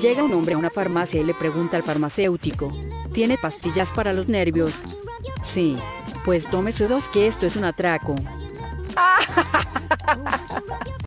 Llega un hombre a una farmacia y le pregunta al farmacéutico, ¿tiene pastillas para los nervios? Sí, pues tómese dos que esto es un atraco.